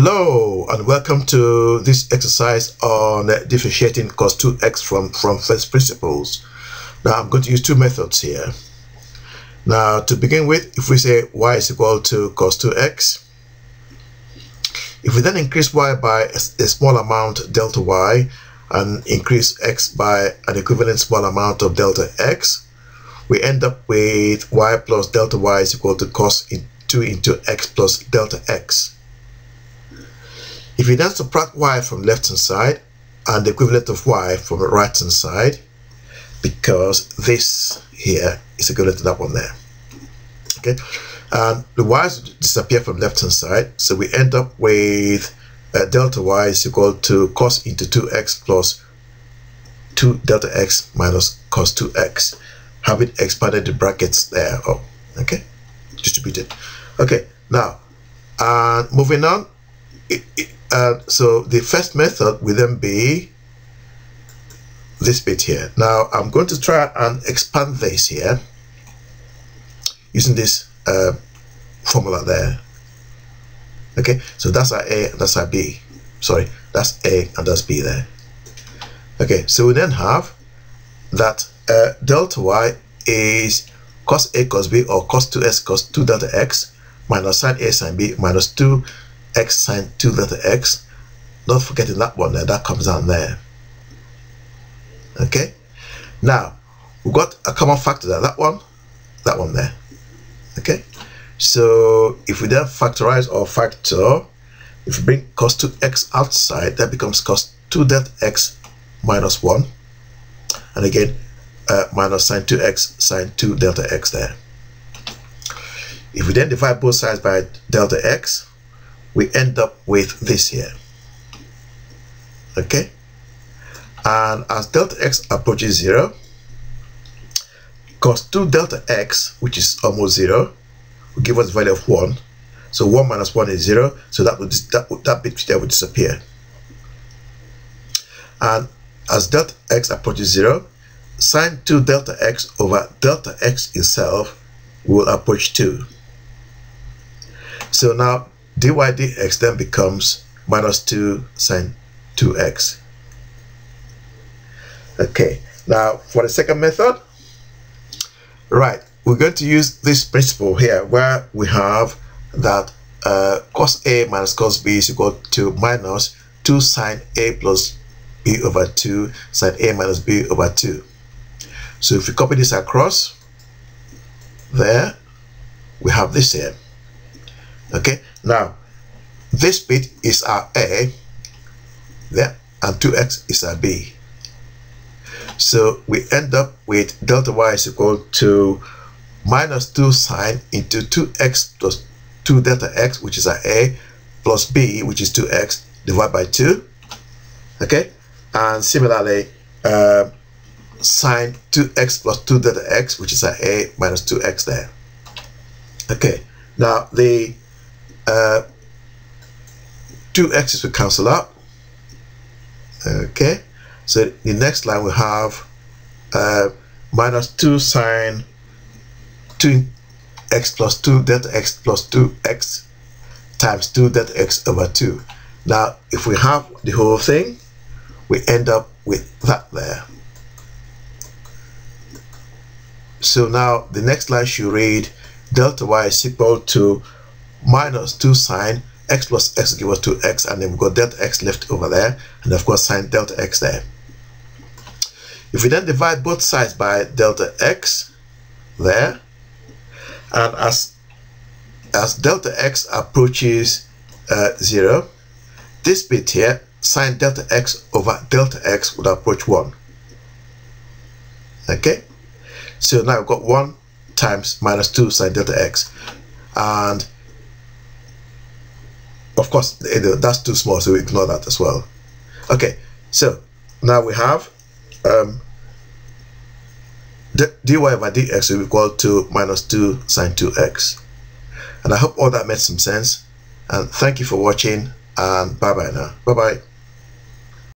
Hello and welcome to this exercise on differentiating cos 2x from first principles. Now I'm going to use two methods here. Now to begin with, if we say y is equal to cos 2x, if we then increase y by a small amount delta y and increase x by an equivalent small amount of delta x, we end up with y plus delta y is equal to cos 2 into x plus delta x. If we then subtract y from left hand side and the equivalent of y from the right hand side, because this here is equivalent to that one there, okay, and the y's disappear from left hand side, so we end up with delta y is equal to cos into 2x plus 2 delta x minus cos 2x, having expanded the brackets there, okay, distributed, okay. Now and moving on, so the first method will then be this bit here. Now I'm going to try and expand this here using this formula there. Okay, so that's our A and that's our B. Sorry, that's A and that's B there. Okay, so we then have that delta y is cos A cos B, or cos 2x cos 2 delta x minus sin A sin B minus 2 x sine 2 delta x, not forgetting that one there, that comes down there. Okay, now we've got a common factor there, that one there. Okay, so if we then factorize or factor, if we bring cos 2x outside, that becomes cos 2 delta x minus 1, and again minus sine 2x sine 2 delta x there. If we then divide both sides by delta x, we end up with this here, okay, and as delta x approaches 0, cos 2 delta x, which is almost 0, will give us the value of 1, so 1 minus 1 is 0, so that bit there would disappear, and as delta x approaches 0, sine 2 delta x over delta x itself will approach 2, so now dy dx then becomes minus 2 sine 2x. Okay, now for the second method, right, we're going to use this principle here where we have that cos A minus cos B is equal to minus 2 sine A plus B over 2 sine A minus B over 2. So if we copy this across, there we have this here. Okay, now this bit is our A there and 2x is our B, so we end up with delta y is equal to minus 2 sine into 2x plus 2 delta x, which is our A, plus B, which is 2x, divided by 2. Okay, and similarly sine 2x plus 2 delta x, which is our A, minus 2x there. Okay, now the 2x's will cancel out. Okay, so the next line we have minus 2 sine 2x plus 2 delta x plus 2x times 2 delta x over 2. Now if we have the whole thing, we end up with that there. So now the next line should read delta y is equal to minus 2 sine x plus x give us 2x, and then we've got delta x left over there, and of course sine delta x there. If we then divide both sides by delta x there, and as delta x approaches 0, this bit here, sine delta x over delta x, would approach 1. Okay, so now we've got 1 times minus 2 sine delta x, and of course that's too small, so we ignore that as well. Okay, so now we have dy over dx will be equal to minus 2 sine 2x, and I hope all that made some sense, and thank you for watching, and bye bye now. Bye bye.